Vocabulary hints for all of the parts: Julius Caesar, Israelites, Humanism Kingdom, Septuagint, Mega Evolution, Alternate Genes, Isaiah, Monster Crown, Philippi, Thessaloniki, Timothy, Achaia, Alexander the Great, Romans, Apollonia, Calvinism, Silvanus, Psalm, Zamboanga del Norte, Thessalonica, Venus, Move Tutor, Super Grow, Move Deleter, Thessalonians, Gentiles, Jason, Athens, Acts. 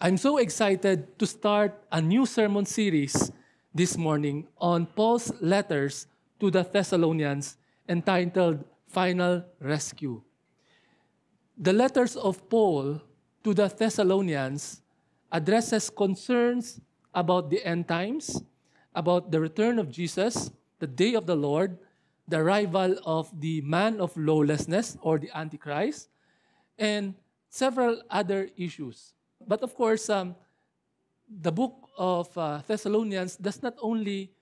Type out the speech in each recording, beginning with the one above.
I'm so excited to start a new sermon series this morning on Paul's letters to the Thessalonians entitled Final Rescue. The letters of Paul to the Thessalonians addresses concerns about the end times, about the return of Jesus, the day of the Lord, the arrival of the man of lawlessness or the Antichrist, and several other issues. But of course, the book of Thessalonians does not only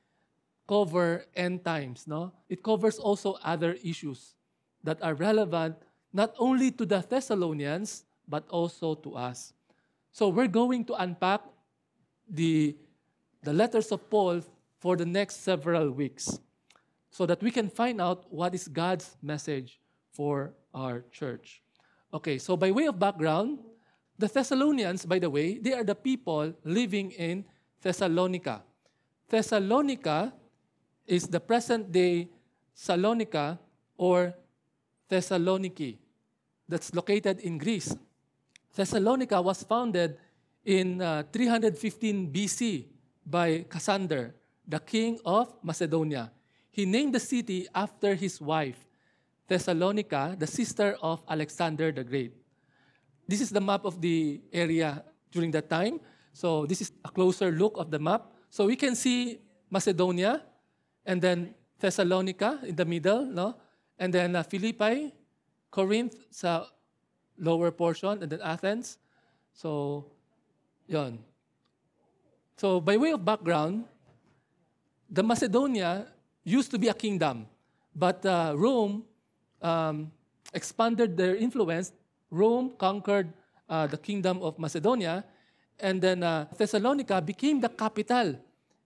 cover end times, no? It covers also other issues that are relevant not only to the Thessalonians, but also to us. So we're going to unpack the letters of Paul for the next several weeks so that we can find out what is God's message for our church. Okay, so by way of background, the Thessalonians, by the way, they are the people living in Thessalonica. Thessalonica is the present-day Salonika or Thessaloniki that's located in Greece. Thessalonica was founded in 315 BC by Cassander, the king of Macedonia. He named the city after his wife, Thessalonica, the sister of Alexander the Great. This is the map of the area during that time. So this is a closer look of the map. So we can see Macedonia, and then Thessalonica in the middle, no? And then Philippi, Corinth, sa lower portion, and then Athens. So, yon. So by way of background, the Macedonia used to be a kingdom, but Rome expanded their influence. Rome conquered the kingdom of Macedonia, and then Thessalonica became the capital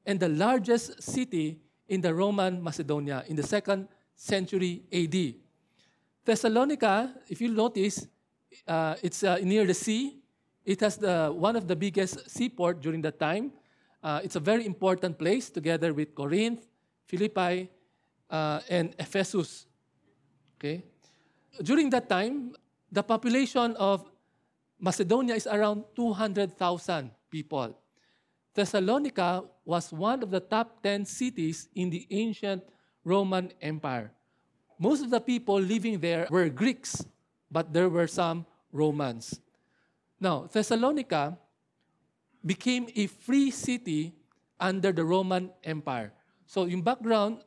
and the largest city in the Roman Macedonia in the 2nd century AD. Thessalonica, if you notice, it's near the sea. It has one of the biggest seaports during that time. It's a very important place together with Corinth, Philippi, and Ephesus. Okay? During that time, the population of Macedonia is around 200,000 people. Thessalonica was one of the top 10 cities in the ancient Roman Empire. Most of the people living there were Greeks, but there were some Romans. Now, Thessalonica became a free city under the Roman Empire. So in background,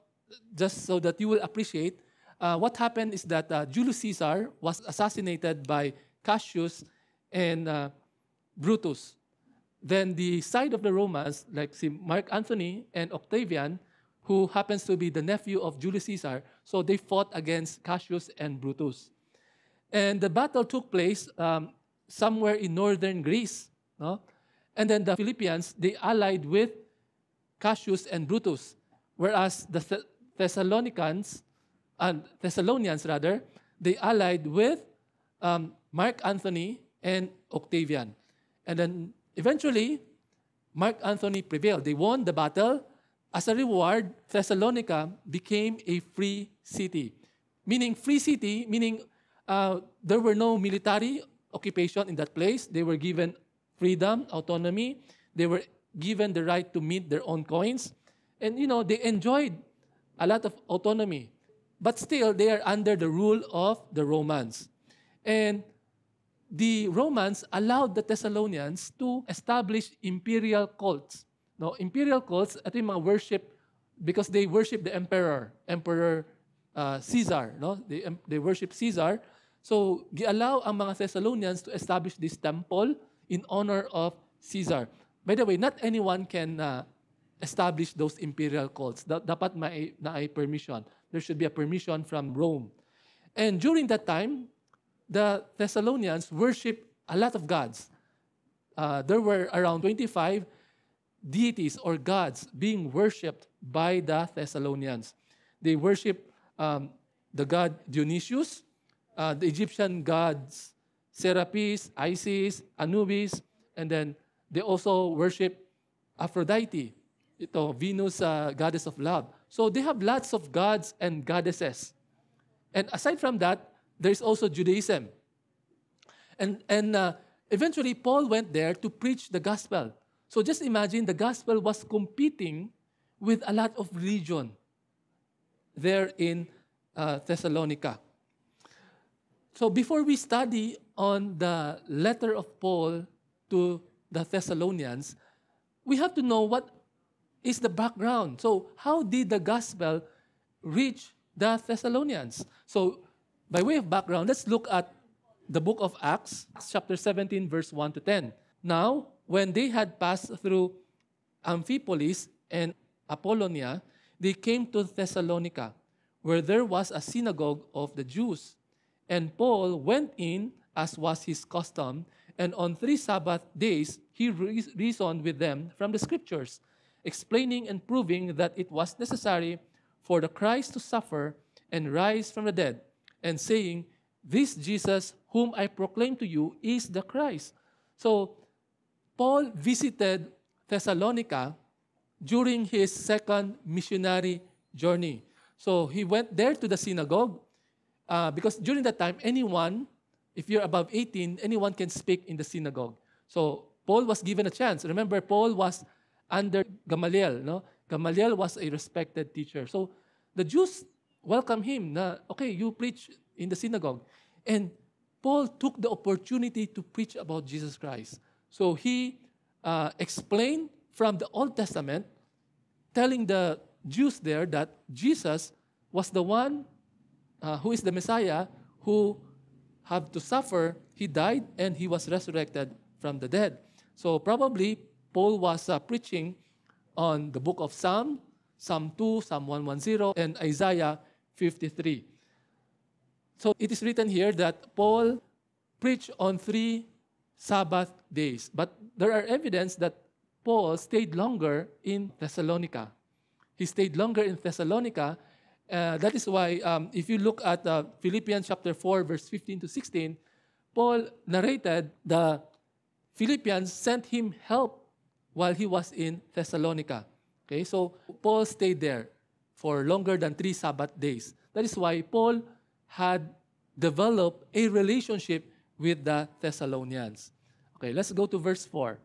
just so that you will appreciate, what happened is that Julius Caesar was assassinated by Cassius and Brutus. Then the side of the Romans, like Mark Antony and Octavian, who happens to be the nephew of Julius Caesar, so they fought against Cassius and Brutus. And the battle took place somewhere in northern Greece. No? And then the Philippians, they allied with Cassius and Brutus, whereas the Thessalonians, they allied with Mark Antony and Octavian. And then eventually, Mark Antony prevailed. They won the battle. As a reward, Thessalonica became a free city. Meaning free city, meaning there were no military occupation in that place. They were given freedom, autonomy. They were given the right to mint their own coins. And, you know, they enjoyed a lot of autonomy. But still, they are under the rule of the Romans. And the Romans allowed the Thessalonians to establish imperial cults. Now, imperial cults, ito yung mga worship, because they worship the emperor Caesar. No? They worship Caesar. So, gi-allow ang mga Thessalonians to establish this temple in honor of Caesar. By the way, not anyone can establish those imperial cults. Dapat na ay permission. There should be a permission from Rome. And during that time, the Thessalonians worshipped a lot of gods. There were around 25 deities or gods being worshipped by the Thessalonians. They worshipped the god Dionysius, the Egyptian gods Serapis, Isis, Anubis, and then they also worship Aphrodite, ito, Venus, goddess of love. So they have lots of gods and goddesses. And aside from that, there's also Judaism. And Eventually, Paul went there to preach the gospel. So just imagine the gospel was competing with a lot of religion there in Thessalonica. So before we study on the letter of Paul to the Thessalonians, we have to know what is the background. So how did the gospel reach the Thessalonians? So by way of background, let's look at the book of Acts, chapter 17, verse 1 to 10. Now, when they had passed through Amphipolis and Apollonia, they came to Thessalonica, where there was a synagogue of the Jews. And Paul went in, as was his custom, and on 3 Sabbath days he reasoned with them from the Scriptures, explaining and proving that it was necessary for the Christ to suffer and rise from the dead, and saying, "This Jesus whom I proclaim to you is the Christ." So Paul visited Thessalonica during his second missionary journey. So he went there to the synagogue because during that time, anyone, if you're above 18, anyone can speak in the synagogue. So Paul was given a chance. Remember, Paul was under Gamaliel. No? Gamaliel was a respected teacher. So the Jews welcomed him. Okay, you preach in the synagogue. And Paul took the opportunity to preach about Jesus Christ. So he explained from the Old Testament, telling the Jews there that Jesus was the one who is the Messiah, who had to suffer. He died and he was resurrected from the dead. So probably Paul was preaching on the book of Psalm, Psalm 2, Psalm 110, and Isaiah 53. So it is written here that Paul preached on 3 Sabbath days. But there are evidence that Paul stayed longer in Thessalonica. He stayed longer in Thessalonica. That is why if you look at Philippians chapter 4, verse 15 to 16, Paul narrated the Philippians sent him help while he was in Thessalonica. Okay, so Paul stayed there for longer than 3 Sabbath days. That is why Paul had developed a relationship with the Thessalonians. Okay, let's go to verse 4.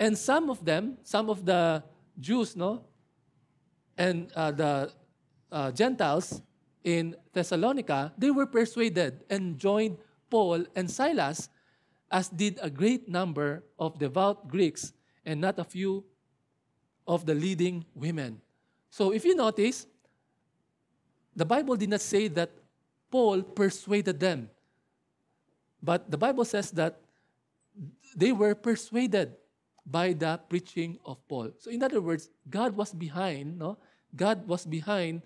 And some of them, some of the Jews, and the Gentiles in Thessalonica, they were persuaded and joined Paul and Silas, as did a great number of devout Greeks and not a few of the leading women. So if you notice, the Bible did not say that Paul persuaded them, but the Bible says that they were persuaded by the preaching of Paul. So in other words, God was behind, God was behind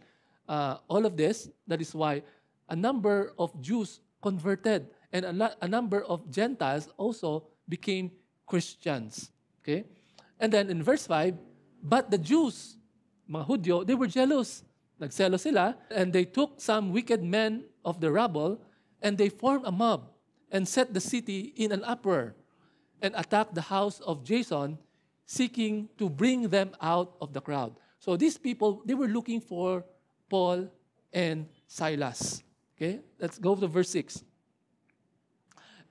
all of this. That is why a number of Jews converted, and a number of Gentiles also became Christians. Okay? And then in verse 5, but the Jews, mga Hudyo, they were jealous. Nagselos sila, and they took some wicked men of the rabble, and they formed a mob, and set the city in an uproar, and attacked the house of Jason, seeking to bring them out of the crowd. So these people, they were looking for Paul and Silas. Okay, let's go to verse 6.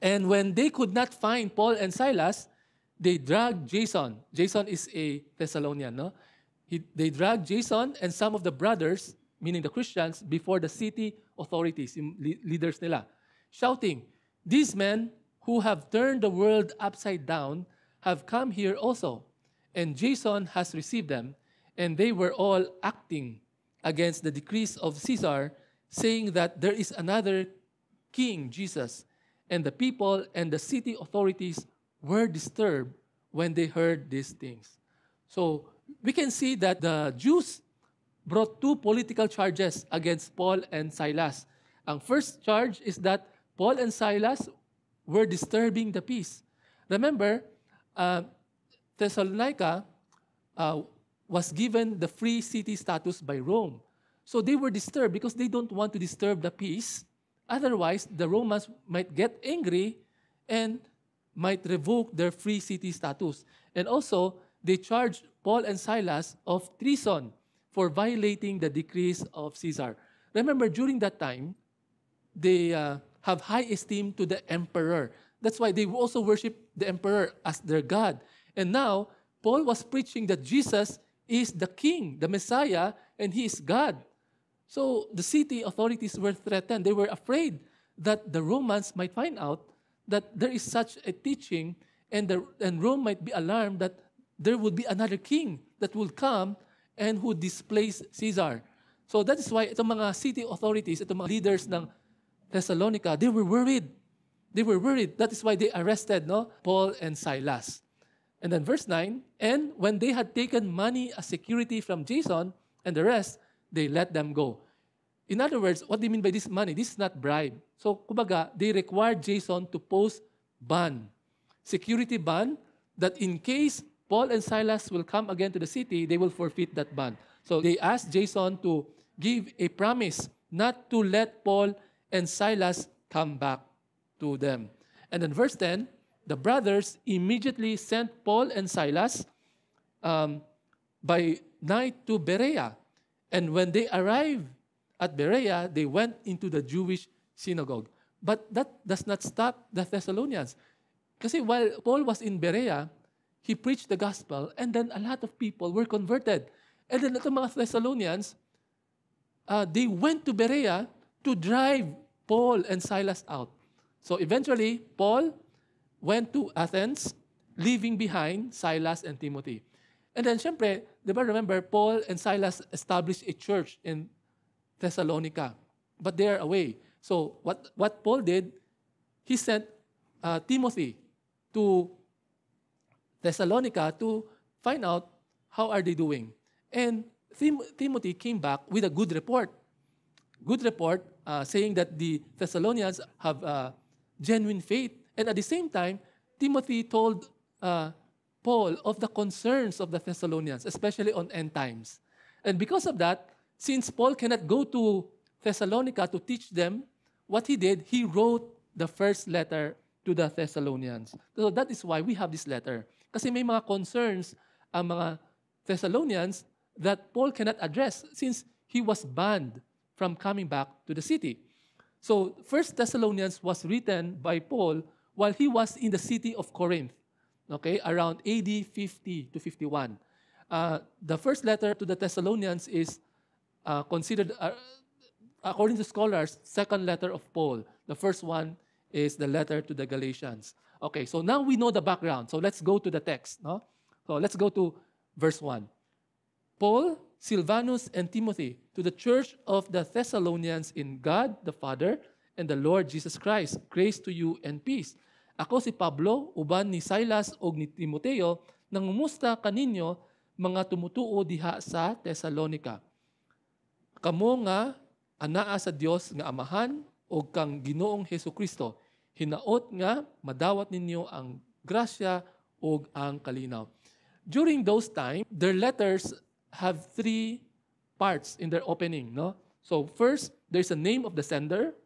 And when they could not find Paul and Silas, they dragged Jason. Jason is a Thessalonian, They dragged Jason and some of the brothers, meaning the Christians, before the city authorities, leaders nila, shouting, "These men who have turned the world upside down have come here also, and Jason has received them, and they were all acting against the decrees of Caesar, saying that there is another king, Jesus." And the people and the city authorities were disturbed when they heard these things. So we can see that the Jews brought 2 political charges against Paul and Silas. Ang first charge is that Paul and Silas were disturbing the peace. Remember, Thessalonica was given the free city status by Rome. So they were disturbed because they don't want to disturb the peace. Otherwise, the Romans might get angry and might revoke their free city status. And also, they charged Paul and Silas of treason for violating the decrees of Caesar. Remember, during that time, they have high esteem to the emperor. That's why they also worship the emperor as their God. And now, Paul was preaching that Jesus is the king, the Messiah, and he is God. So the city authorities were threatened. They were afraid that the Romans might find out that there is such a teaching, and Rome might be alarmed that there would be another king that will come and who displace Caesar. So that is why itong mga city authorities, itong mga leaders ng Thessalonica, they were worried. They were worried. That is why they arrested Paul and Silas. And then verse 9, and when they had taken money as security from Jason and the rest, they let them go. In other words, what do you mean by this money? This is not bribe. So, kumbaga, they required Jason to post bond, security bond, that in case Paul and Silas will come again to the city, they will forfeit that bond. So they asked Jason to give a promise not to let Paul and Silas come back to them. And then verse 10, the brothers immediately sent Paul and Silas by night to Berea. And when they arrived at Berea, they went into the Jewish synagogue. But that does not stop the Thessalonians. Kasi while Paul was in Berea, he preached the gospel, and then a lot of people were converted. And then the mga Thessalonians, they went to Berea to drive Paul and Silas out. So eventually, Paul went to Athens, leaving behind Silas and Timothy. And then, syempre, remember, Paul and Silas established a church in Thessalonica, but they are away. So what Paul did, he sent Timothy to Thessalonica to find out how are they doing. And Timothy came back with a good report. Good report saying that the Thessalonians have genuine faith. And at the same time, Timothy told Paul of the concerns of the Thessalonians, especially on end times. And because of that, since Paul cannot go to Thessalonica to teach them, what he did, he wrote the first letter to the Thessalonians. So that is why we have this letter. Kasi may mga concerns ang mga Thessalonians that Paul cannot address since he was banned from coming back to the city. So 1 Thessalonians was written by Paul while he was in the city of Corinth, okay, around AD 50 to 51. The first letter to the Thessalonians is considered, according to scholars, second letter of Paul. The first one is the letter to the Galatians. Okay, so now we know the background. So let's go to the text. So let's go to verse 1. Paul, Silvanus, and Timothy, to the church of the Thessalonians in God the Father and the Lord Jesus Christ, grace to you and peace. Ako si Pablo, uban ni Silas o ni Timoteo, nangumusta kaninyo mga tumutuo diha sa Thessalonica. Kamo nga anaa sa Dios nga amahan o kang Ginoong Hesu Kristo, hinaot nga madawat ninyo ang grasya o ang kalinaw. During those time, their letters have three parts in their opening. So first, there's a name of the sender.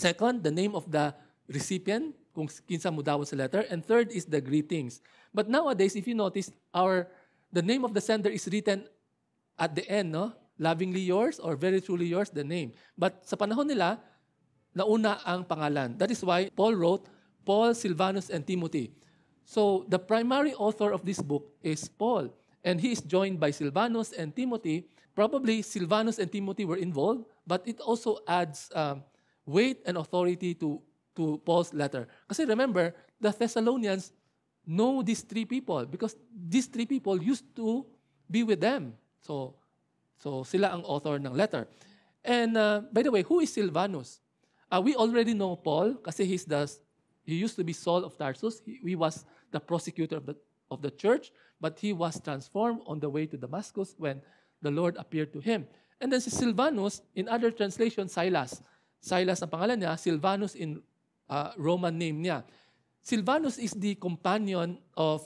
Second, the name of the recipient, kung kinsa mudawat sa letter. And third is the greetings. But nowadays, if you notice, the name of the sender is written at the end, lovingly yours or very truly yours, the name. But sa panahon nila, nauna ang pangalan. That is why Paul wrote, Paul, Silvanus, and Timothy. So the primary author of this book is Paul, and he is joined by Silvanus and Timothy. Probably Silvanus and Timothy were involved, but it also adds weight and authority to Paul's letter. Kasi remember, the Thessalonians know these three people because these three people used to be with them. So sila ang author ng letter. And by the way, who is Silvanus? We already know Paul kasi he used to be Saul of Tarsus. He was the prosecutor of the church, but he was transformed on the way to Damascus when the Lord appeared to him. And then si Silvanus, in other translation, Silas. Silas ang pangalan niya, Silvanus in Roman name niya. Silvanus is the companion of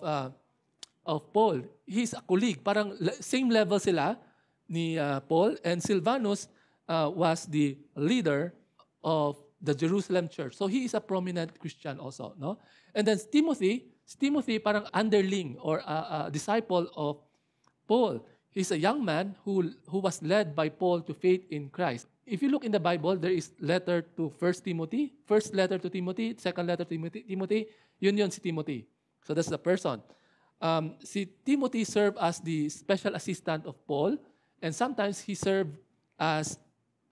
Paul. He's a colleague. Parang same level sila ni Paul. And Silvanus was the leader of the Jerusalem church. So he is a prominent Christian also. And then Timothy parang underling or a disciple of Paul. He's a young man who was led by Paul to faith in Christ. If you look in the Bible, there is letter to 1 Timothy, first letter to Timothy, second letter to Timothy, yun si Timothy. So that's the person. Si Timothy served as the special assistant of Paul, and sometimes he served as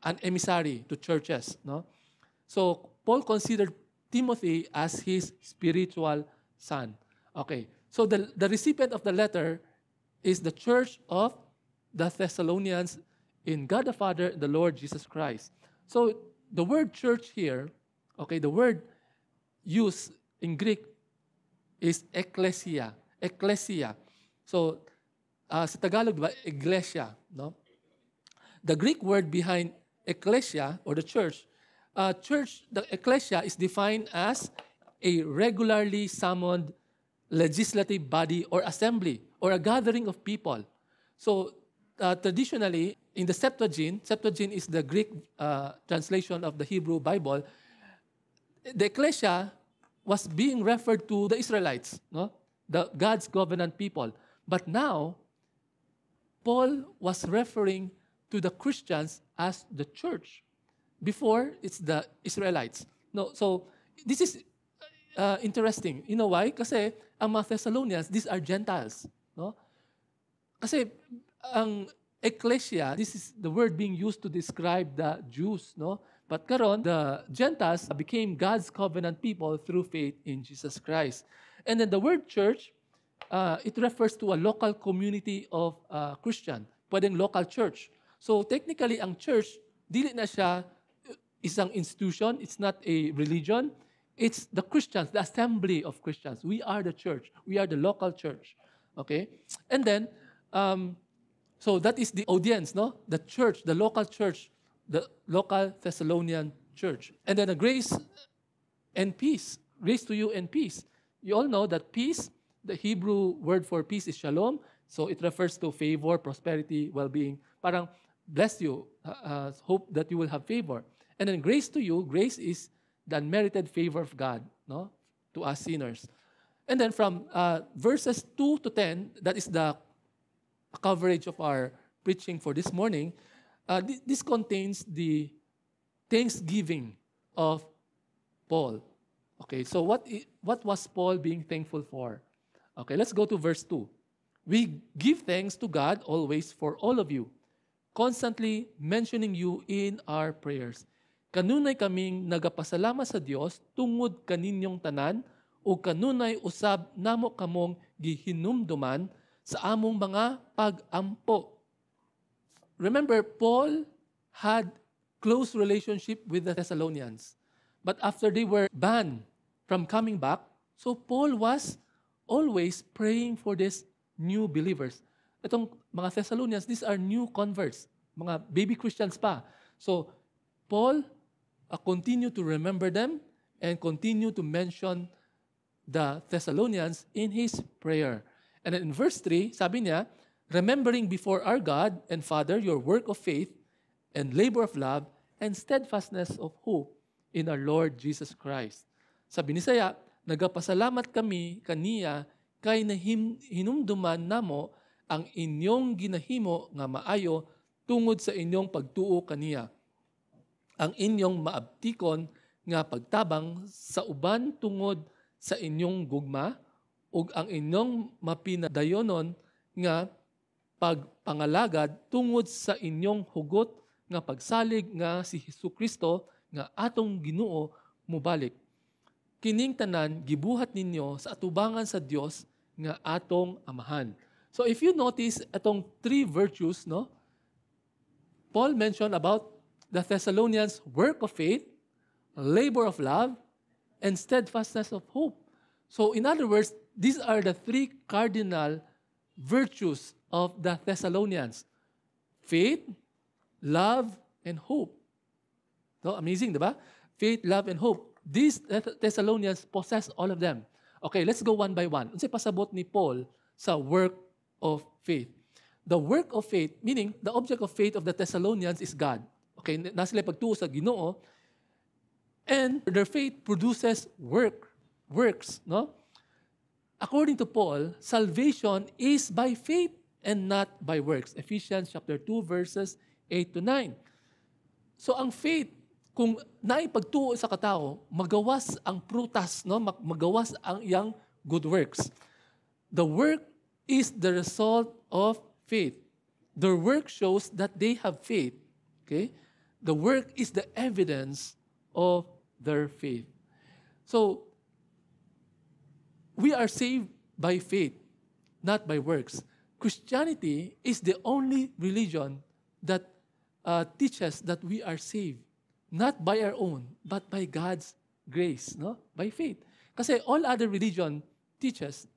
an emissary to churches. No? So Paul considered Timothy as his spiritual son. Okay, so the recipient of the letter is the church of the Thessalonians in God the Father, the Lord Jesus Christ. So the word church here, okay, the word used in Greek is ecclesia. Ecclesia. So sa Tagalog ba, iglesia, no? The Greek word behind ecclesia or the church, the ecclesia is defined as a regularly summoned legislative body or assembly or a gathering of people. So traditionally, in the Septuagint, Septuagint is the Greek translation of the Hebrew Bible, the ecclesia was being referred to the Israelites, no? The God's covenant people. But now, Paul was referring to the Christians as the church. Before, it's the Israelites. No, so this is interesting. You know why? Kasi ang mga Thessalonians, these are Gentiles. No? Kasi ang ecclesia, this is the word being used to describe the Jews. No? But karon, the Gentiles became God's covenant people through faith in Jesus Christ. And then the word church, it refers to a local community of Christian. Pwedeng local church. So technically, ang church, dili na siya isang institution. It's not a religion. It's the Christians, the assembly of Christians. We are the church. We are the local church. Okay? And then, so that is the audience, no? The church, the local church, the local Thessalonian church. And then the grace and peace. Grace to you and peace. You all know that peace, the Hebrew word for peace is shalom. So it refers to favor, prosperity, well-being. Parang bless you, hope that you will have favor. And then grace to you, grace is the unmerited favor of God, no? To us sinners. And then from verses 2 to 10, that is the coverage of our preaching for this morning. This contains the thanksgiving of Paul. Okay, so what was Paul being thankful for? Okay, let's go to verse 2. We give thanks to God always for all of you, constantly mentioning you in our prayers. Kanunay kaming nagapasalamat sa Dios tungod kaninyong tanan o kanunay usab namo kamong gihinumduman sa among mga pagampo. Remember, Paul had close relationship with the Thessalonians. But after they were banned from coming back, so Paul was always praying for these new believers. Itong mga Thessalonians, these are new converts, mga baby Christians pa. So Paul continued to remember them and continued to mention the Thessalonians in his prayer. And in verse 3, sabi niya, remembering before our God and Father your work of faith and labor of love and steadfastness of hope in our Lord Jesus Christ. Sabi ni saya, nagapasalamat kami kaniya kay hinumduman namo ang inyong ginahimo nga maayo tungod sa inyong pagtuo kaniya. Ang inyong maabtikon nga pagtabang sa uban tungod sa inyong gugma ug ang inyong mapinadayonon nga pagpangalagad tungod sa inyong hugot nga pagsalig nga si Jesucristo nga atong Ginoo mubalik. Kining tanan gibuhat ninyo sa atubangan sa Dios nga atong amahan. So if you notice atong three virtues, no? Paul mentioned about the Thessalonians' work of faith, labor of love, and steadfastness of hope. So in other words, these are the three cardinal virtues of the Thessalonians: faith, love, and hope. No, amazing, diba? Faith, love, and hope. These Thessalonians possess all of them. Okay, let's go one by one. Unsay pasabot ni Paul sa work of faith? The work of faith, meaning the object of faith of the Thessalonians is God. Okay, na sila pagtuo sa Ginoo. And their faith produces works, no? According to Paul, salvation is by faith and not by works. Ephesians chapter 2, verses 8 to 9. So ang faith, kung naipagtuo sa katao, magawas ang prutas, no? Magawas ang iyang good works. The work is the result of faith. Their work shows that they have faith. Okay? The work is the evidence of their faith. So, we are saved by faith, not by works. Christianity is the only religion that teaches that we are saved, not by our own, but by God's grace, no? By faith. Kasi all other religion teaches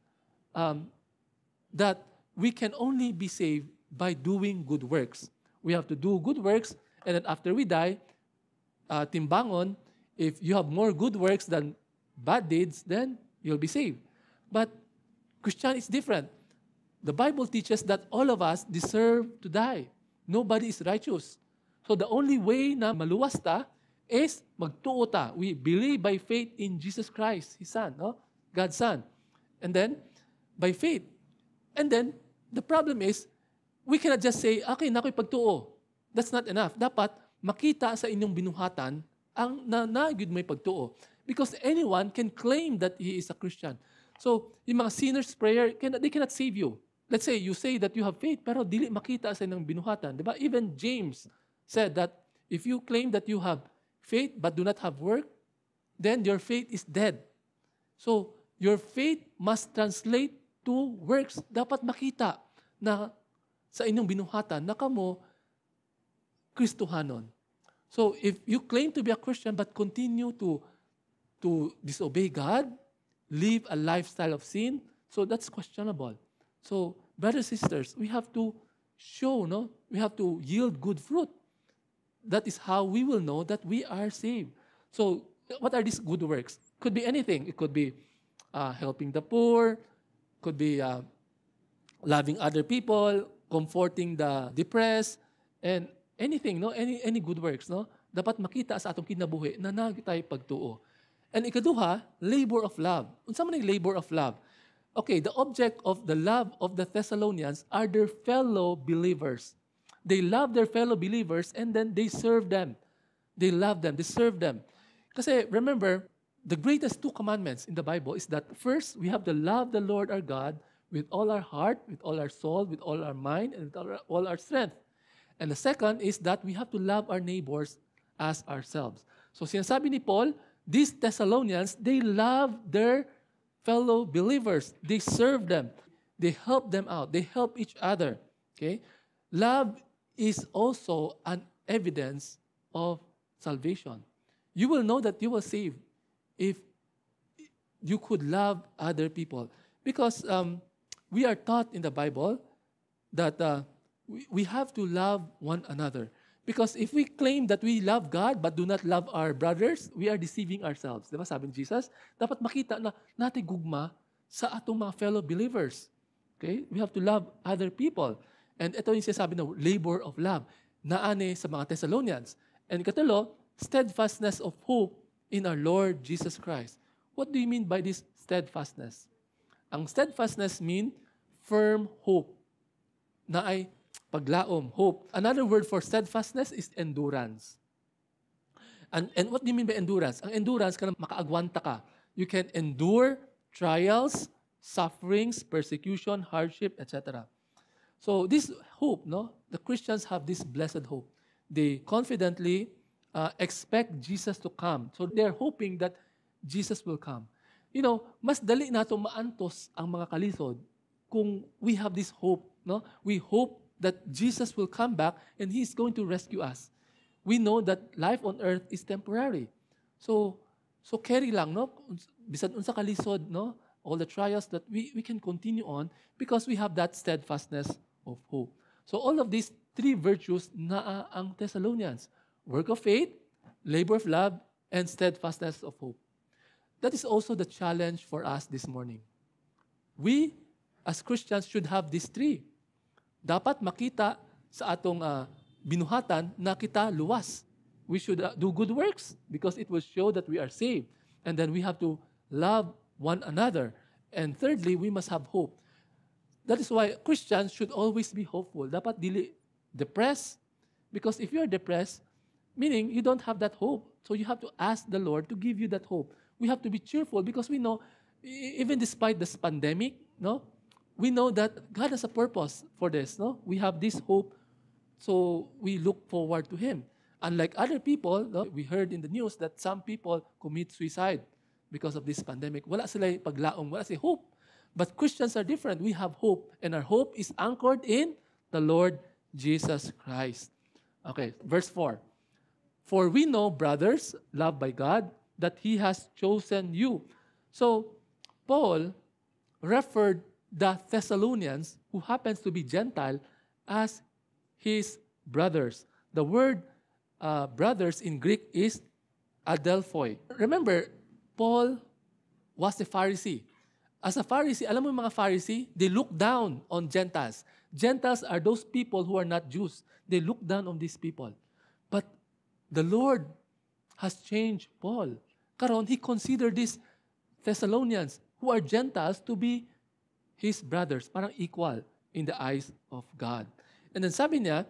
that we can only be saved by doing good works. We have to do good works, and then after we die, timbangon, if you have more good works than bad deeds, then you'll be saved. But Christianity is different. The Bible teaches that all of us deserve to die. Nobody is righteous. So the only way na maluwas ta is magtuo ta. We believe by faith in Jesus Christ, His Son, no? God's Son. And then, by faith. And then, the problem is, we cannot just say, okay, nako'y pagtuo. That's not enough. Dapat makita sa inyong binuhatan ang nanagid may pagtuo. Because anyone can claim that he is a Christian. So, yung mga sinner's prayer, they cannot save you. Let's say, you say that you have faith, pero dili makita sa inyong binuhatan. Diba? Even James said that if you claim that you have faith but do not have work, then your faith is dead. So, your faith must translate to works. Dapat makita na sa inyong binuhatan na kamo Kristohanon. So if you claim to be a Christian but continue to disobey God, live a lifestyle of sin, so that's questionable. So brothers and sisters, we have to show, no? We have to yield good fruit. That is how we will know that we are saved. So what are these good works? Could be anything. It could be helping the poor, could be loving other people, comforting the depressed, and anything, no? Any good works, no? Dapat makita sa atong kinabuhi na nagitay pagtuo. And ikaduha, labor of love. Unsa man ang labor of love? Okay, the object of the love of the Thessalonians are their fellow believers. They love their fellow believers and then they serve them. They love them, they serve them. Kasi remember, the greatest two commandments in the Bible is that first, we have to love the Lord our God with all our heart, with all our soul, with all our mind, and with all our strength. And the second is that we have to love our neighbors as ourselves. So sinasabi ni Paul, these Thessalonians, they love their fellow believers. They serve them. They help them out. They help each other. Okay? Love is also an evidence of salvation. You will know that you were saved if you could love other people. Because we are taught in the Bible that we have to love one another. Because if we claim that we love God but do not love our brothers, we are deceiving ourselves. Diba sabi ni Jesus? Dapat makita na natin gugma sa atong mga fellow believers. Okay? We have to love other people. And ito yung sinasabi na labor of love. Naane sa mga Thessalonians. And ikatulo, steadfastness of hope in our Lord Jesus Christ. What do you mean by this steadfastness? Ang steadfastness mean firm hope, na ay paglaom, hope. Another word for steadfastness is endurance. And what do you mean by endurance? Ang endurance, ka na makaagwanta ka. You can endure trials, sufferings, persecution, hardship, etc. So this hope, no? The Christians have this blessed hope. They confidently expect Jesus to come. So they're hoping that Jesus will come. You know, mas dali na itong maantos ang mga kalisod kung we have this hope, no? We hope that Jesus will come back and He's going to rescue us. We know that life on earth is temporary. So carry lang, no? Bisan unsa kalisod, no? All the trials that we can continue on because we have that steadfastness of hope. So all of these three virtues na ang Thessalonians. Work of faith, labor of love, and steadfastness of hope. That is also the challenge for us this morning. We, as Christians, should have these three. Dapat makita sa atong binuhatan na kita luwas. We should do good works because it will show that we are saved. And then we have to love one another. And thirdly, we must have hope. That is why Christians should always be hopeful. Dapat dili depressed because if you are depressed, Meaning, you don't have that hope. So you have to ask the Lord to give you that hope. We have to be cheerful because we know, even despite this pandemic, no, we know that God has a purpose for this. No, we have this hope, so we look forward to Him. Unlike other people, no, we heard in the news that some people commit suicide because of this pandemic. Wala sila paglaong, wala sila hope. But Christians are different. We have hope, and our hope is anchored in the Lord Jesus Christ. Okay, verse 4. For we know, brothers, loved by God, that He has chosen you. So, Paul referred the Thessalonians, who happens to be Gentile, as his brothers. The word brothers in Greek is adelphoi. Remember, Paul was a Pharisee. As a Pharisee, alam mo yung mga Pharisee, they look down on Gentiles. Gentiles are those people who are not Jews. They look down on these people. But the Lord has changed Paul. Karon, he considered these Thessalonians, who are Gentiles, to be his brothers, parang equal in the eyes of God. And then sabi niya,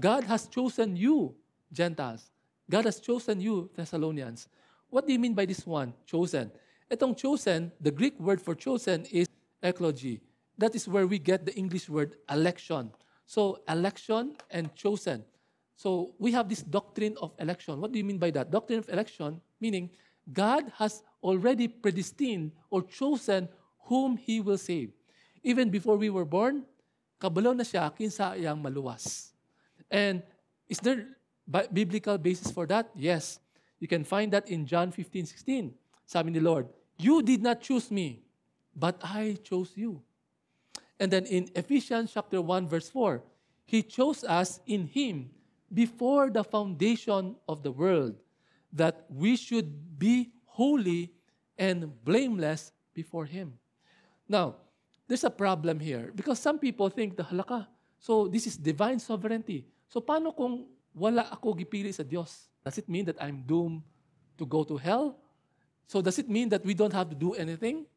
God has chosen you, Gentiles. God has chosen you, Thessalonians. What do you mean by this one, chosen? Itong chosen, the Greek word for chosen is ekloge. That is where we get the English word election. So, election and chosen. So, we have this doctrine of election. What do you mean by that? Doctrine of election, meaning God has already predestined or chosen whom He will save. Even before we were born, kabalo na siya kinsa iyang maluwas. And is there biblical basis for that? Yes. You can find that in John 15:16. Sabi ni Lord, you did not choose me, but I chose you. And then in Ephesians chapter 1, verse 4, He chose us in Him before the foundation of the world, that we should be holy and blameless before Him. Now, there's a problem here because some people think, halaka, so this is divine sovereignty. So paano kung wala ako gipili sa Diyos? Does it mean that I'm doomed to go to hell? So does it mean that we don't have to do anything?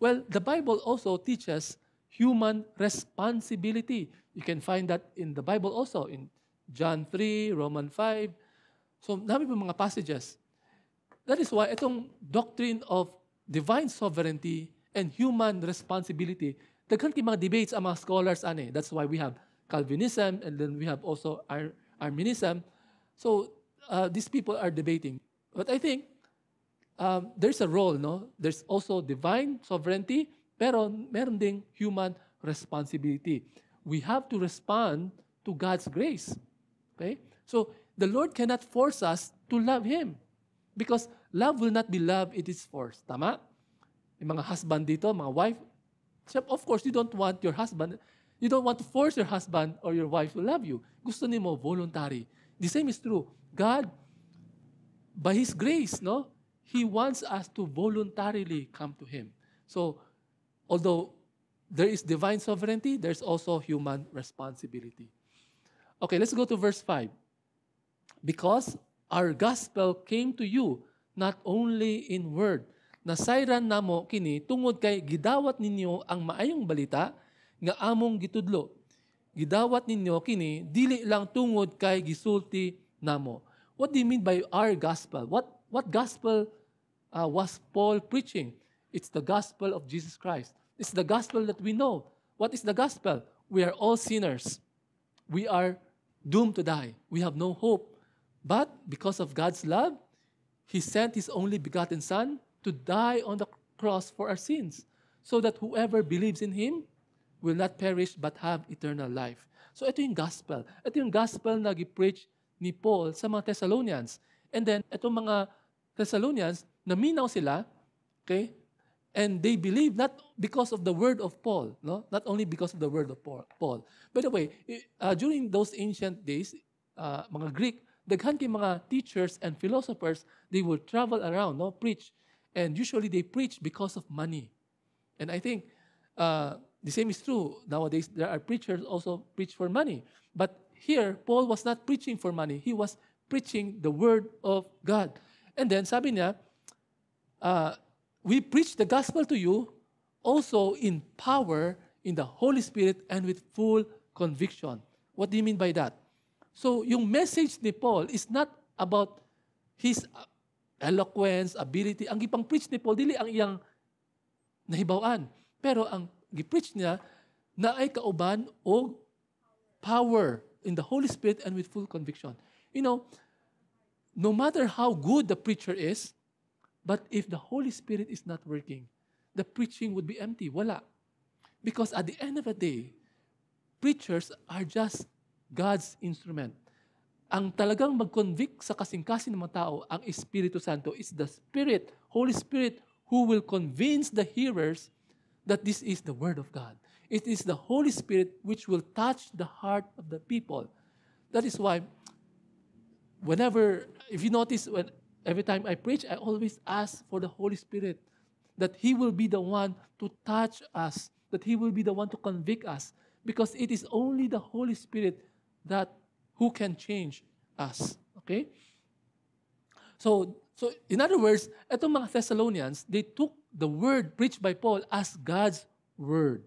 Well, the Bible also teaches human responsibility. You can find that in the Bible also, in John 3, Romans 5. So, dami po mga passages. That is why itong doctrine of divine sovereignty and human responsibility, daghan kay mga debates among scholars ani. That's why we have Calvinism and then we have also Arminianism. So, these people are debating. But I think there's a role, no? There's also divine sovereignty, pero meron ding human responsibility. We have to respond to God's grace. Okay? So, the Lord cannot force us to love Him. Because love will not be love, it is forced. Tama? Yung mga husband dito, mga wife. Of course, you don't want your husband, you don't want to force your husband or your wife to love you. Gusto ni mo, voluntary. The same is true. God, by His grace, no, He wants us to voluntarily come to Him. So, although there is divine sovereignty, there's also human responsibility. Okay, let's go to verse 5. Because our gospel came to you, not only in word. Nasayran namo kini tungod kay gidawat ninyo ang maayong balita nga among gitudlo. Gidawat ninyo kini dili lang tungod kay gisulti namo. What do you mean by our gospel? What gospel was Paul preaching? It's the gospel of Jesus Christ. It's the gospel that we know. What is the gospel? We are all sinners. We are doomed to die. We have no hope. But because of God's love, He sent His only begotten Son to die on the cross for our sins, so that whoever believes in Him will not perish but have eternal life. So ito yung gospel. Ito yung gospel na gi-preach ni Paul sa mga Thessalonians. And then, itong mga Thessalonians, naminaw sila, okay? And they believe not because of the word of Paul, no? Not only because of the word of Paul. By the way, during those ancient days, mga Greek, daghan kay mga teachers and philosophers, they will travel around, no, preach. And usually they preach because of money. And I think the same is true. Nowadays, there are preachers also preach for money. But here, Paul was not preaching for money. He was preaching the word of God. And then, sabi niya, we preach the gospel to you also in power, in the Holy Spirit, and with full conviction. What do you mean by that? So yung message ni Paul is not about his eloquence, ability. Ang ipang-preach ni Paul, dili ang iyang nahibawaan. Pero ang gipreach niya na ay kauban o power in the Holy Spirit and with full conviction. You know, no matter how good the preacher is, but if the Holy Spirit is not working, the preaching would be empty. Wala. Because at the end of the day, preachers are just God's instrument. Ang talagang mag-convict sa kasing-kasing ng mga tao, ang Espiritu Santo, is the Spirit, Holy Spirit, who will convince the hearers that this is the Word of God. It is the Holy Spirit which will touch the heart of the people. That is why, whenever, if you notice, every time I preach, I always ask for the Holy Spirit, that He will be the one to touch us, that He will be the one to convict us, because it is only the Holy Spirit that who can change us. Okay? So in other words, itong mga Thessalonians, they took the word preached by Paul as God's word.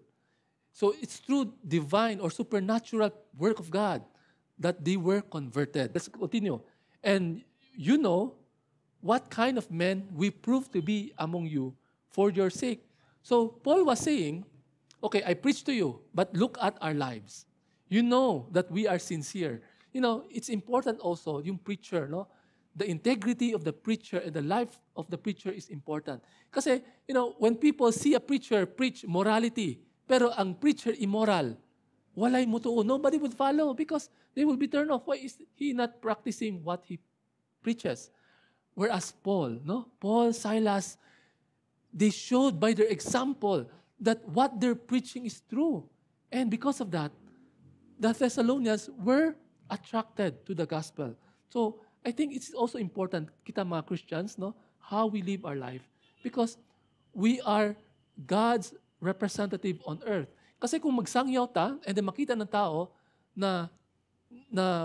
So it's through divine or supernatural work of God that they were converted. Let's continue. And you know what kind of men we prove to be among you for your sake. So Paul was saying, okay, I preach to you, but look at our lives. You know that we are sincere. You know, it's important also, yung preacher, no? The integrity of the preacher and the life of the preacher is important. Kasi, you know, when people see a preacher preach morality, pero ang preacher immoral, walay mutuo. Nobody would follow because they will be turned off. Why is he not practicing what he preaches? Whereas Paul, no? Paul, Silas, they showed by their example that what they're preaching is true. And because of that, the Thessalonians were attracted to the gospel. So, I think it's also important, kita mga Christians, no, how we live our life. Because we are God's representative on earth. Kasi kung magsangyaw ta, and then makita ng tao na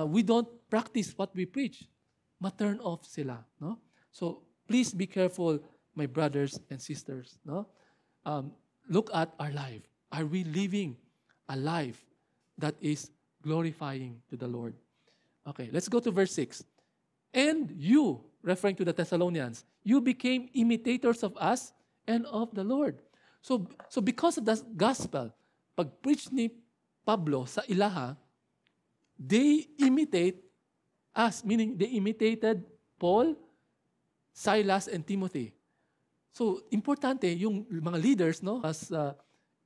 we don't practice what we preach, ma-turn off sila. No? So, please be careful, my brothers and sisters. No? Look at our life. Are we living a life that is glorifying to the Lord? Okay, let's go to verse 6. And you, referring to the Thessalonians, you became imitators of us and of the Lord. So because of the gospel, pag-preach ni Pablo sa Ilaha, they imitate us, meaning they imitated Paul, Silas, and Timothy. So, importante yung mga leaders, no, as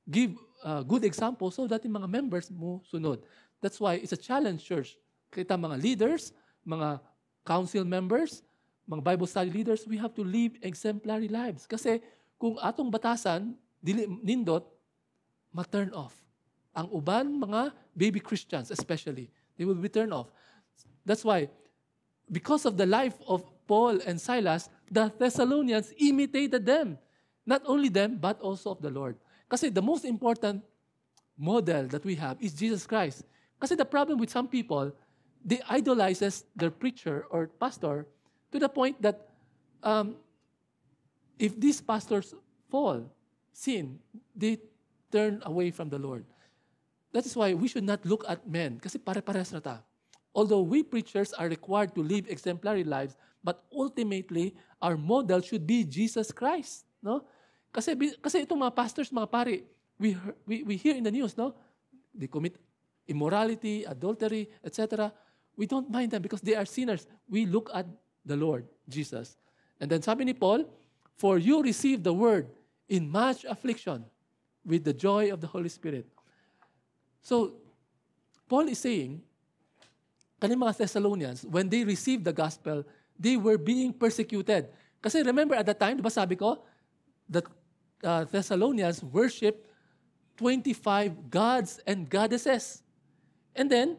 give good example so that yung mga members mo sunod. That's why it's a challenge, church. Kita mga leaders, mga council members, mga Bible study leaders, we have to live exemplary lives. Kasi kung atong batasan, nindot, ma-turn off. Ang uban, mga baby Christians especially, they will be turned off. That's why, because of the life of Paul and Silas, the Thessalonians imitated them. Not only them, but also of the Lord. Kasi the most important model that we have is Jesus Christ. Kasi the problem with some people, they idolizes their preacher or pastor to the point that if these pastors fall, sin, they turn away from the Lord. That is why we should not look at men kasi pare-pares na ta. Although we preachers are required to live exemplary lives, but ultimately, our model should be Jesus Christ. No? Kasi itong mga pastors, mga pari, we hear in the news, no? They commit immorality, adultery, etc. We don't mind them because they are sinners. We look at the Lord, Jesus. And then sabi ni Paul, for you received the word in much affliction with the joy of the Holy Spirit. So, Paul is saying, kaning mga Thessalonians, when they received the gospel, they were being persecuted. Kasi remember at that time, diba sabi ko, the Thessalonians worshipped 25 gods and goddesses. And then,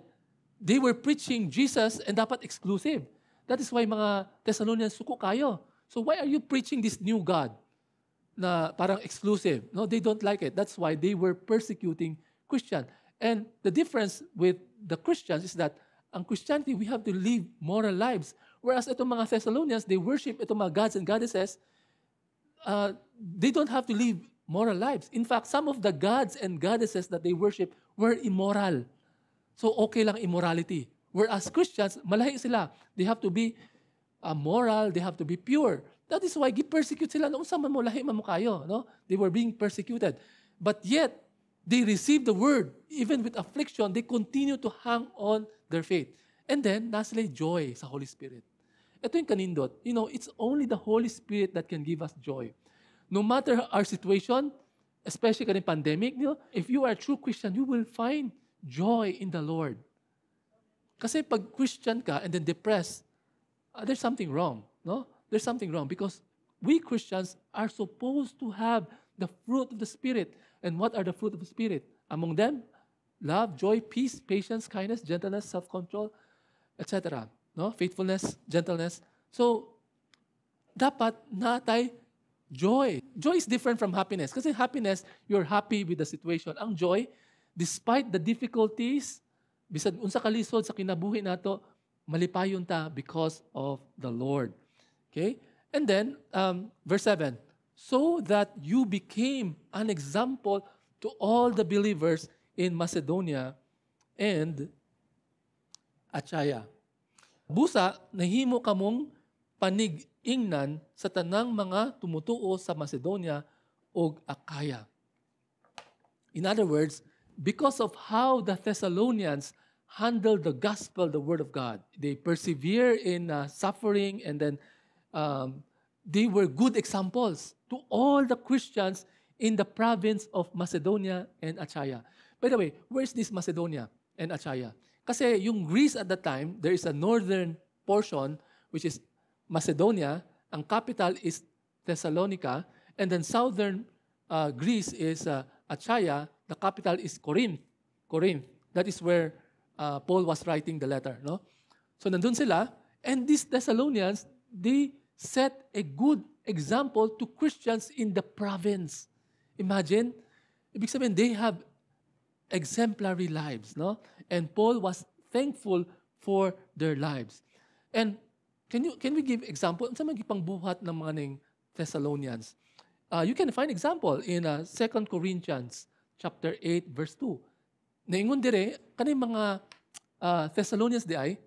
they were preaching Jesus and dapat exclusive. That is why mga Thessalonians, suko kayo. So why are you preaching this new God na parang exclusive? No, they don't like it. That's why they were persecuting Christians. And the difference with the Christians is that ang Christianity, we have to live moral lives. Whereas itong mga Thessalonians, they worship itong mga gods and goddesses. They don't have to live moral lives. In fact, some of the gods and goddesses that they worship were immoral. So okay lang immorality. Whereas Christians, malayo sila. They have to be moral, they have to be pure. That is why gi-persecute sila. Noong sama mo, lahi mo kayo. No? They were being persecuted. But yet, they received the word. Even with affliction, they continue to hang on their faith. And then, lastly, joy sa Holy Spirit. Ito yung kanindot. You know, it's only the Holy Spirit that can give us joy. No matter our situation, especially in pandemic, you know, if you are a true Christian, you will find joy in the Lord. Kasi pag Christian ka and then depressed, there's something wrong. No? There's something wrong because we Christians are supposed to have the fruit of the Spirit. And what are the fruit of the Spirit? Among them, love, joy, peace, patience, kindness, gentleness, self-control, etc. No? Faithfulness, gentleness. So, dapat natay joy. Joy is different from happiness. Kasi happiness, you're happy with the situation. Ang joy, despite the difficulties, bisan unsa kalisod sa kinabuhi nato, malipayon ta because of the Lord. Okay? And then, verse 7, so that you became an example to all the believers in Macedonia and Achaia. Busa, nahimo kamong panig-ingnan sa tanang mga tumutuo sa Macedonia o Achaia. In other words, because of how the Thessalonians handled the gospel, the word of God, they persevere in suffering, and then they were good examples to all the Christians in the province of Macedonia and Achaia. By the way, where is this Macedonia and Achaia? Kasi yung Greece at that time, there is a northern portion, which is Macedonia. Ang capital is Thessalonica. And then southern Greece is Achaia. The capital is Corinth. Corinth. That is where Paul was writing the letter. No? So nandun sila. And these Thessalonians, they set a good example to Christians in the province. Imagine, ibig sabihin, they have exemplary lives, no? And Paul was thankful for their lives. And can we give example? Unsa man gipangbuhat ng mga ning Thessalonians? You can find example in 2 Corinthians chapter 8 verse 2. Naingon dire kanay mga Thessalonians di ay,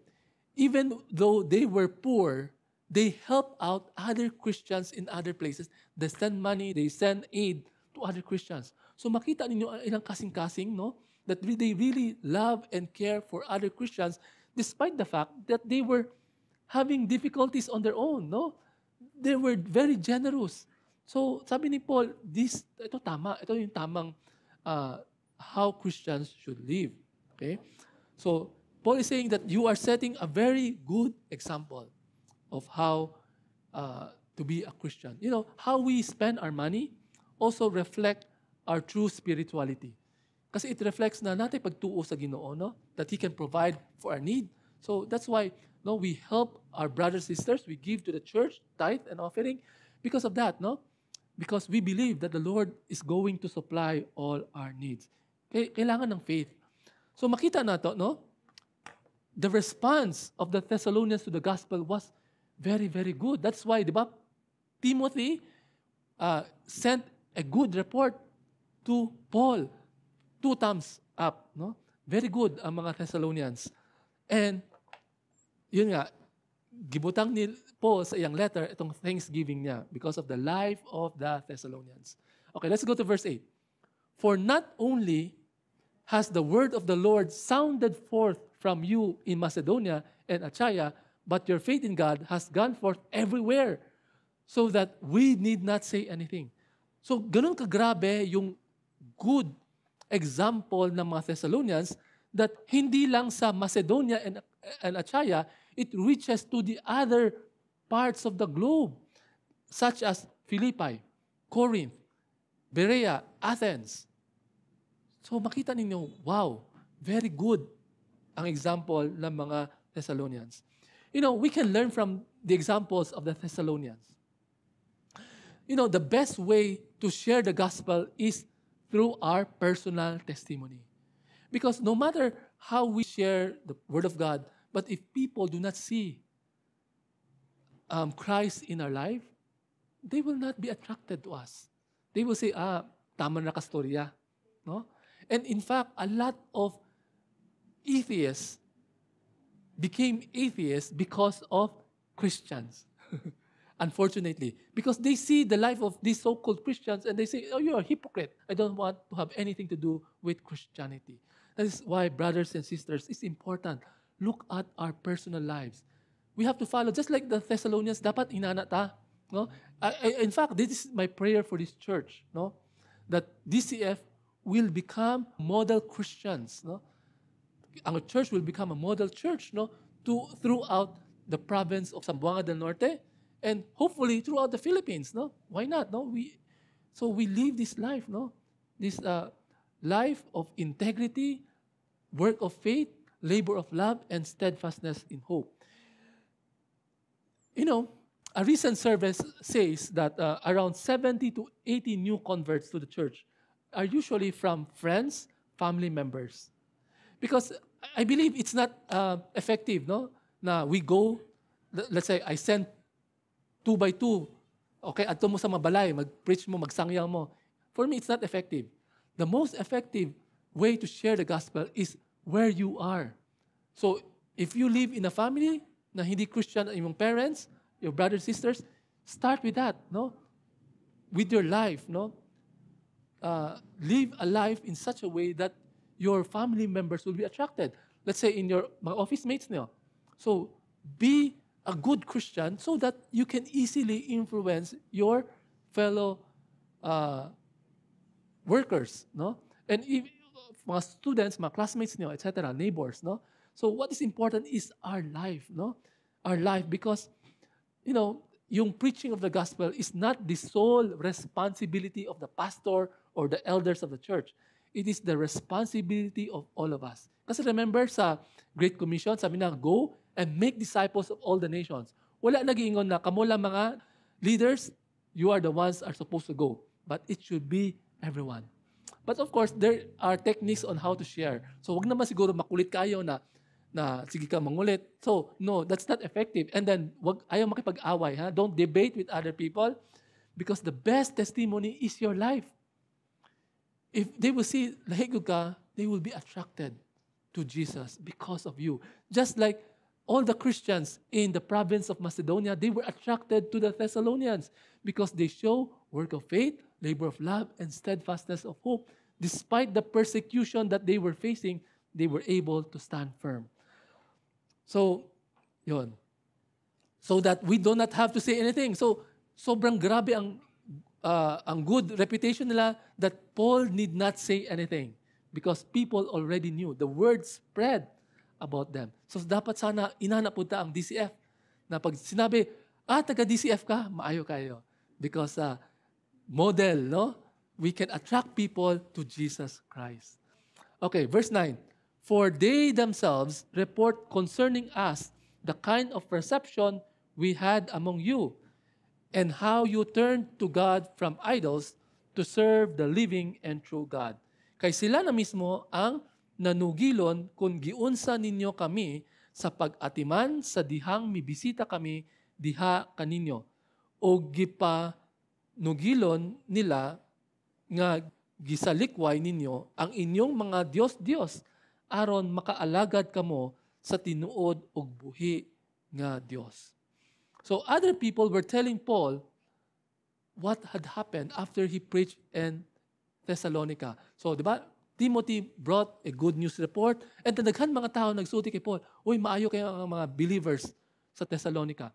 even though they were poor, they help out other Christians in other places. They send money, they send aid to other Christians. So makita ninyo ang ilang kasing-kasing, no? That they really love and care for other Christians despite the fact that they were having difficulties on their own, no? They were very generous. So sabi ni Paul, this, ito tama, ito yung tamang how Christians should live. Okay? So Paul is saying that you are setting a very good example of how to be a Christian. You know, how we spend our money also reflect our true spirituality. Kasi it reflects na natin pagtuo sa Ginoo, no? That He can provide for our need. So that's why, no, we help our brothers and sisters, we give to the church, tithe and offering, because of that, no? Because we believe that the Lord is going to supply all our needs. Kailangan ng faith. So makita nato, no? The response of the Thessalonians to the gospel was very, very good. That's why, di ba, Timothy sent a good report to Paul. 2 thumbs up. No? Very good ang mga Thessalonians. And, yun nga, gibutang ni Paul sa iyang letter itong thanksgiving niya because of the life of the Thessalonians. Okay, let's go to verse 8. For not only has the word of the Lord sounded forth from you in Macedonia and Achaia, but your faith in God has gone forth everywhere so that we need not say anything. So, ganun kagrabe yung good example ng mga Thessalonians that hindi lang sa Macedonia and Achaia, it reaches to the other parts of the globe such as Philippi, Corinth, Berea, Athens. So makita ninyo, wow, very good ang example ng mga Thessalonians. You know, we can learn from the examples of the Thessalonians. You know, the best way to share the gospel is through our personal testimony. Because no matter how we share the word of God, but if people do not see Christ in our life, they will not be attracted to us. They will say, ah, tama na kastorya. No? And in fact, a lot of atheists became atheists because of Christians, unfortunately. Because they see the life of these so-called Christians and they say, oh, you're a hypocrite. I don't want to have anything to do with Christianity. That is why, brothers and sisters, it's important. Look at our personal lives. We have to follow, just like the Thessalonians, dapat hinanata. No? In fact, this is my prayer for this church, no? That DCF will become model Christians. No? Our church will become a model church, no, throughout the province of Zamboanga del Norte, and hopefully throughout the Philippines. No, why not? No, we live this life, no, this life of integrity, work of faith, labor of love, and steadfastness in hope. You know, a recent survey says that around 70 to 80 new converts to the church are usually from friends, family members. Because I believe it's not effective, no? Na we go, let's say, I send 2 by 2. Okay, adto mo sa mabalay, mag-preach mo, magsangyang mo. For me, it's not effective. The most effective way to share the gospel is where you are. So, if you live in a family na hindi Christian ang iyong parents, your brothers, sisters, start with that, no? With your life, no? Live a life in such a way that your family members will be attracted. Let's say in your office mates now. So be a good Christian so that you can easily influence your fellow workers, no? And if mga students, mga classmates now, etc., neighbors, no? So what is important is our life, no? Our life, because, you know, yung preaching of the gospel is not the sole responsibility of the pastor or the elders of the church. It is the responsibility of all of us. Kasi remember sa Great Commission, sabi na, go and make disciples of all the nations. Wala nag-iingon na, kamo lang mga leaders, you are the ones are supposed to go. But it should be everyone. But of course, there are techniques on how to share. So wag naman siguro makulit kayo na sige ka mangulit. So no, that's not effective. And then ayaw makipag-away. Ha? Don't debate with other people because the best testimony is your life. If they will see lahigug ka, they will be attracted to Jesus because of you. Just like all the Christians in the province of Macedonia, they were attracted to the Thessalonians because they show work of faith, labor of love, and steadfastness of hope. Despite the persecution that they were facing, they were able to stand firm. So, yun. So that we do not have to say anything. So, sobrang grabe ang good reputation nila that Paul need not say anything because people already knew. The word spread about them. So dapat sana inanapunta ang DCF na pag sinabi, taga-DCF ka, maayo kayo. Because model, no? We can attract people to Jesus Christ. Okay, verse 9. For they themselves report concerning us the kind of reception we had among you, and how you turned to God from idols to serve the living and true God. Kay sila na mismo ang nanugilon kung giunsa ninyo kami sa pag-atiman sa dihang mibisita kami diha kaninyo. O gipanugilon nila nga gisalikway ninyo ang inyong mga Diyos-Diyos aron makaalagad kamo sa tinuod og buhi nga Diyos. So other people were telling Paul what had happened after he preached in Thessalonica. So, di ba? Timothy brought a good news report and tanaghan mga tao nagsuti kay Paul, uy, maayo kayo ang mga believers sa Thessalonica.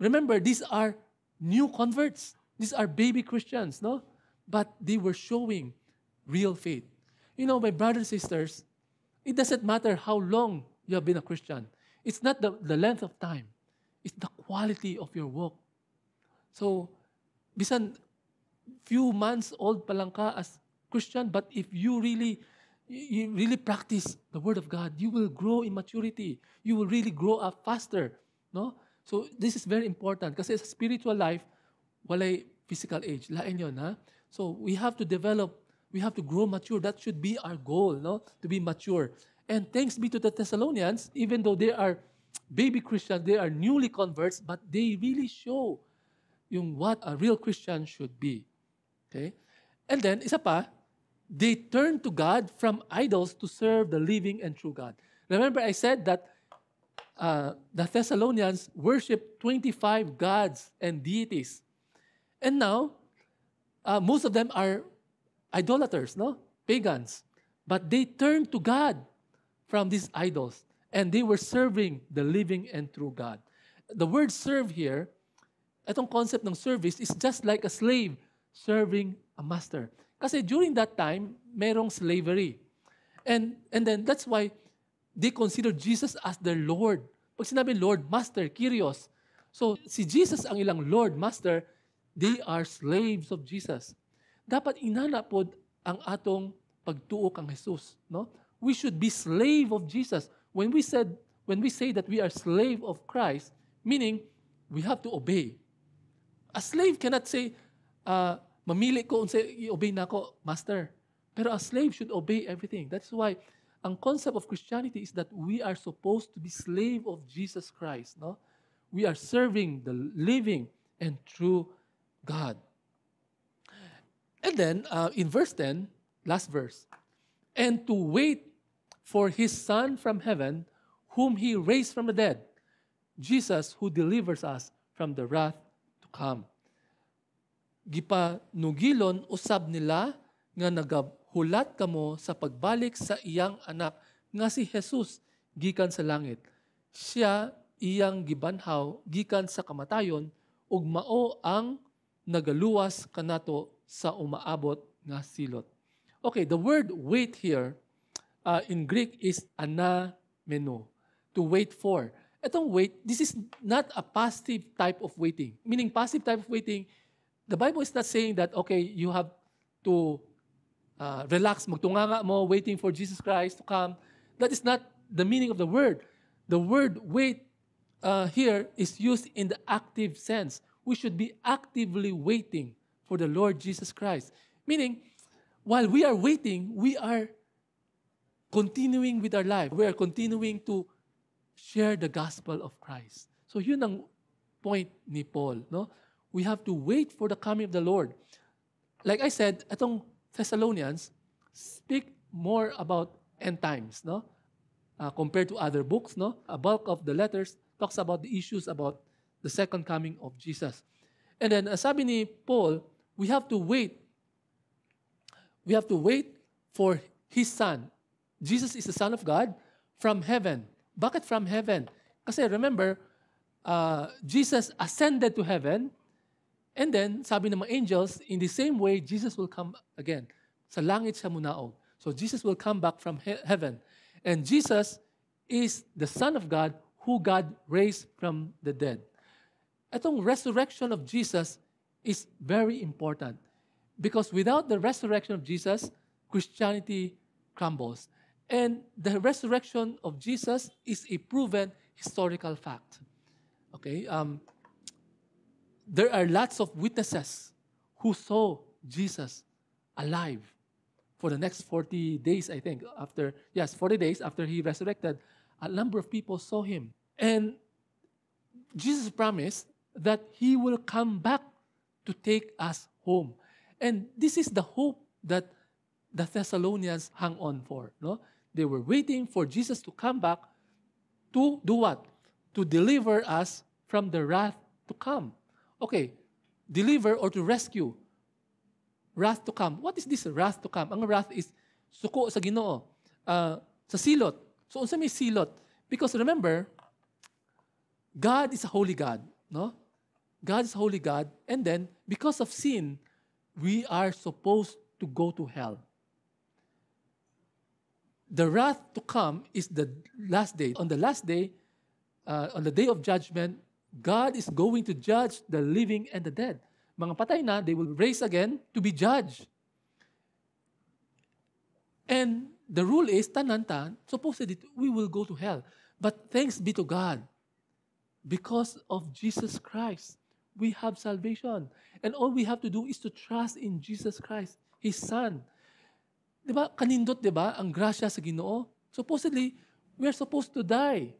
Remember, these are new converts. These are baby Christians, no? But they were showing real faith. You know, my brothers and sisters, it doesn't matter how long you have been a Christian. It's not the length of time. It's the quality of your work. So, bisan few months old pa lang ka as Christian, but if you really practice the Word of God, you will grow in maturity. You will really grow up faster. No? So, this is very important. Kasi sa spiritual life, walay physical age. Lain yun, ha? So, we have to develop, we have to grow mature. That should be our goal, no? To be mature. And thanks be to the Thessalonians, even though they are baby Christians, they are newly converts, but they really show yung what a real Christian should be. Okay? And then, isa pa, they turn to God from idols to serve the living and true God. Remember I said that the Thessalonians worshipped 25 gods and deities. And now, most of them are idolaters, no? Pagans. But they turned to God from these idols, and they were serving the living and true God. The word serve here, itong concept ng service is just like a slave serving a master. Kasi during that time, merong slavery. And then that's why they consider Jesus as their Lord. Pag sinabi Lord, Master, Kyrios. So si Jesus ang ilang Lord, Master, they are slaves of Jesus. Dapat inanapod ang atong pagtuo kang Jesus, no? We should be slave of Jesus. When we say that we are slave of Christ, meaning we have to obey. A slave cannot say, mamili ko and say, i-obey na ako, Master. Pero a slave should obey everything. That's why ang concept of Christianity is that we are supposed to be slave of Jesus Christ, no? We are serving the living and true God. And then, in verse 10, last verse, and to wait for His Son from heaven, whom He raised from the dead, Jesus who delivers us from the wrath to come. Gipanugilon usab nila nga nagahulat kamo sa pagbalik sa iyang anak nga si Jesus gikan sa langit. Siya iyang gibanhaw gikan sa kamatayon ug mao ang nagaluwas kanato sa umaabot nga silot. Okay, the word wait here in Greek is anameno, to wait for. Itong wait, this is not a passive type of waiting. Meaning passive type of waiting, the Bible is not saying that, okay, you have to relax, magtunganga mo, waiting for Jesus Christ to come. That is not the meaning of the word. The word wait here is used in the active sense. We should be actively waiting for the Lord Jesus Christ. Meaning, while we are waiting, we are continuing with our life. We are continuing to share the gospel of Christ. So yun ang point ni Paul, no? We have to wait for the coming of the Lord. Like I said, itong Thessalonians speak more about end times, no? Compared to other books, no? A bulk of the letters talks about the issues about the second coming of Jesus. And then sabi ni Paul, we have to wait. We have to wait for His Son. Jesus is the Son of God from heaven. Bakit from heaven? Kasi remember, Jesus ascended to heaven, and then, sabi ng mga angels, in the same way, Jesus will come again. Sa langit siya munaog. So Jesus will come back from heaven. And Jesus is the Son of God who God raised from the dead. Itong resurrection of Jesus is very important. Because without the resurrection of Jesus, Christianity crumbles. And the resurrection of Jesus is a proven historical fact. Okay, there are lots of witnesses who saw Jesus alive for the next 40 days, I think. 40 days after He resurrected, a number of people saw Him. And Jesus promised that He will come back to take us home. And this is the hope that the Thessalonians hung on for. No? They were waiting for Jesus to come back to do what? To deliver us from the wrath to come. Okay, deliver or to rescue. Wrath to come. What is this wrath to come? Ang wrath is suko sa Ginoo, sa silot. So unsa may silot? Because remember, God is a holy God. No? God is a holy God. And then, because of sin, we are supposed to go to hell. The wrath to come is the last day. On the last day, on the day of judgment, God is going to judge the living and the dead. Mga patay na, they will raise again to be judged. And the rule is, tanan-tan, supposedly we will go to hell. But thanks be to God, because of Jesus Christ, we have salvation. And all we have to do is to trust in Jesus Christ, His Son. Diba? Kanindot, diba? Ang grasya sa Ginoo. Supposedly, we are supposed to die.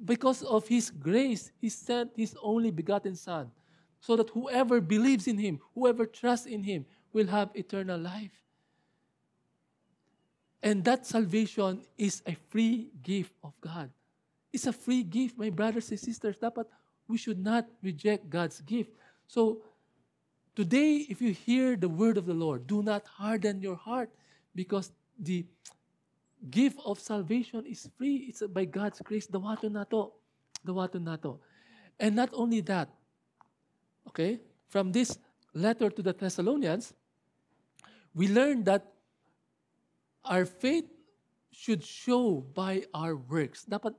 Because of His grace, He sent His only begotten Son, so that whoever believes in Him, whoever trusts in Him, will have eternal life. And that salvation is a free gift of God. It's a free gift, my brothers and sisters. Dapat we should not reject God's gift. So today, if you hear the word of the Lord, do not harden your heart, because the gift of salvation is free. It's by God's grace. Dawaton nato. Dawaton nato. And not only that, okay, from this letter to the Thessalonians, we learn that our faith should show by our works. Dapat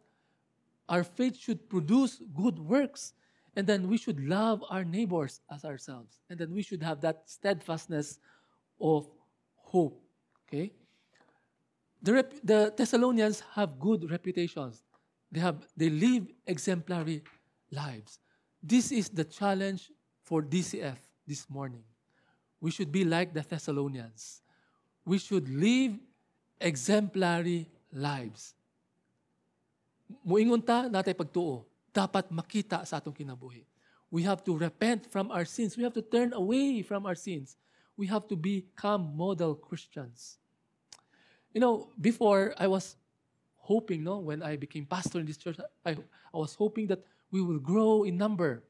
our faith should produce good works, and then we should love our neighbors as ourselves, and then we should have that steadfastness of hope. Okay, the Thessalonians have good reputations. They live exemplary lives. This is the challenge for DCF this morning. We should be like the Thessalonians. We should live exemplary lives. Muingon ta natay pagtuo. Dapat makita sa atong kinabuhi. We have to repent from our sins. We have to turn away from our sins. We have to become model Christians. You know, before I was hoping, when I became pastor in this church, I was hoping that we will grow in number.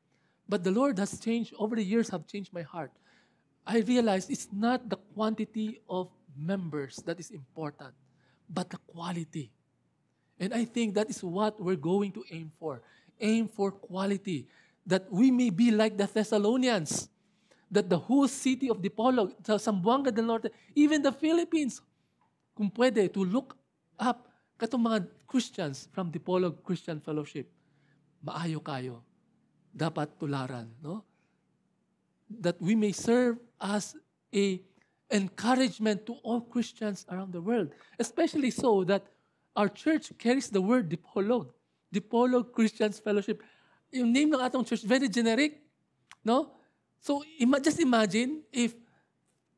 But the Lord has changed, over the years have changed my heart. I realized it's not the quantity of members that is important, but the quality. And I think that is what we're going to aim for. Aim for quality, that we may be like the Thessalonians, that the whole city of Dipolog, Zamboanga del Norte, even the Philippines, kung pwede, to look up katong mga Christians from Dipolog Christian Fellowship. Maayo kayo. Dapat tularan, no? That we may serve as a encouragement to all Christians around the world, especially so that our church carries the word Dipolog. Dipolog Christian Fellowship. Yung name ng atong church, very generic. No? So just imagine if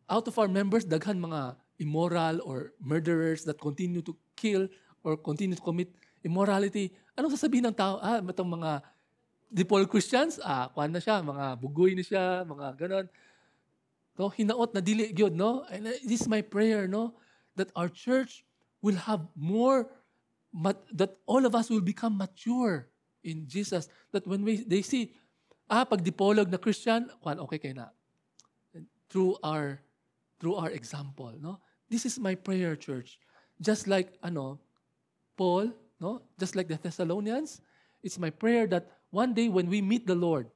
out of our members, daghan mga immoral or murderers that continue to kill or continue to commit immorality. Anong sasabihin ng tao? Itong mga Dipolog Christians, kuan na siya, mga bugoy na siya, mga ganon. No? Hinaot na dili gyud, no? And this is my prayer, no? That our church will have more, that all of us will become mature in Jesus. That when they see, pag Dipolog na Christian, okay kayo na. Through our example, no? This is my prayer, church. Just like, Paul, no? Just like the Thessalonians, it's my prayer that one day when we meet the Lord,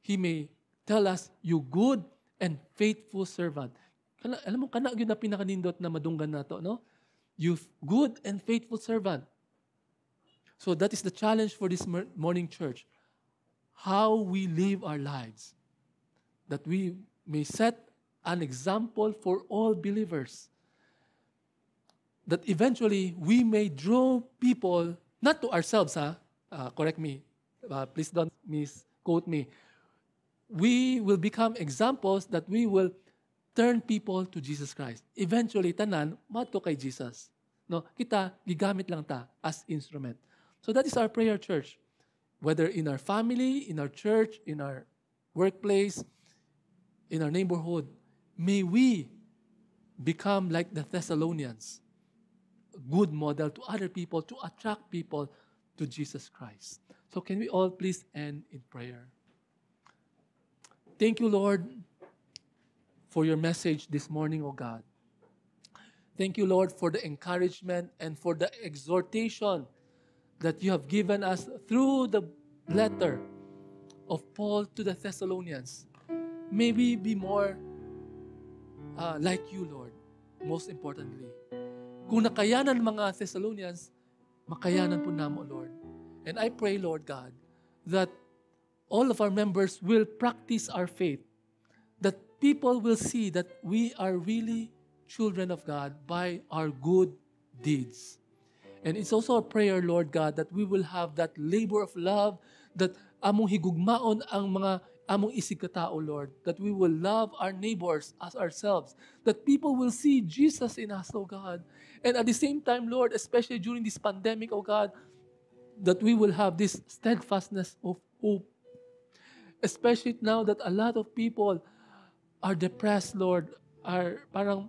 He may tell us, you good and faithful servant. Alam mo, kana yun na pinakanindot na madunggan na to, no? You good and faithful servant. So that is the challenge for this morning, church. How we live our lives. That we may set an example for all believers. That eventually we may draw people, not to ourselves, correct me. Please don't misquote me. We will become examples that we will turn people to Jesus Christ. Eventually, tanan, mato kay Jesus. No, kita, gigamit lang ta as instrument. So that is our prayer, church. Whether in our family, in our church, in our workplace, in our neighborhood, may we become like the Thessalonians. A good model to other people, to attract people to Jesus Christ. So can we all please end in prayer? Thank you, Lord, for your message this morning, O God. Thank you, Lord, for the encouragement and for the exhortation that you have given us through the letter of Paul to the Thessalonians. May we be more like you, Lord, most importantly. Kung nakayanan mga Thessalonians, makayanan po namo, Lord. And I pray, Lord God, that all of our members will practice our faith, that people will see that we are really children of God by our good deeds. And it's also a prayer, Lord God, that we will have that labor of love, that among higugmaon ang mga among isig katao, Lord, that we will love our neighbors as ourselves, that people will see Jesus in us, O God. And at the same time, Lord, especially during this pandemic, O God, that we will have this steadfastness of hope. Especially now that a lot of people are depressed, Lord, are parang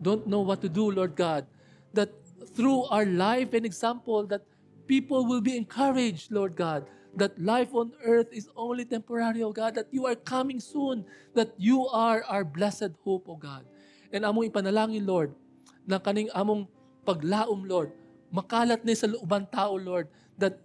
don't know what to do, Lord God, that through our life and example, that people will be encouraged, Lord God, that life on earth is only temporary, O God, that you are coming soon, that you are our blessed hope, O God. And among ipanalangin, Lord, ng kaning among paglaom, Lord, makalat ni sa ubang tao, Lord, that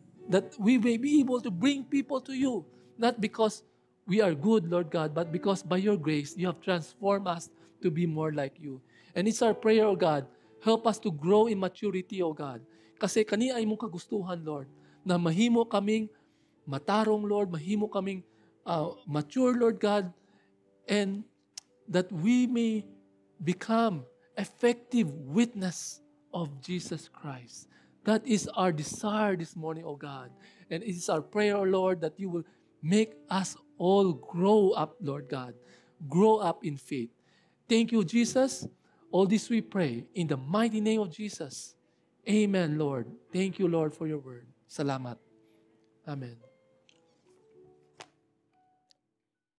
we may be able to bring people to you, not because we are good, Lord God, but because by your grace, you have transformed us to be more like you. And it's our prayer, O God, help us to grow in maturity, O God. Kasi kani ay mong kagustuhan, Lord, na mahimo kaming matarong, Lord, mahimo kaming mature, Lord God, and that we may become effective witness of Jesus Christ. That is our desire this morning, O God. And it is our prayer, O Lord, that you will make us all grow up, Lord God. Grow up in faith. Thank you, Jesus. All this we pray in the mighty name of Jesus. Amen, Lord. Thank you, Lord, for your word. Salamat. Amen.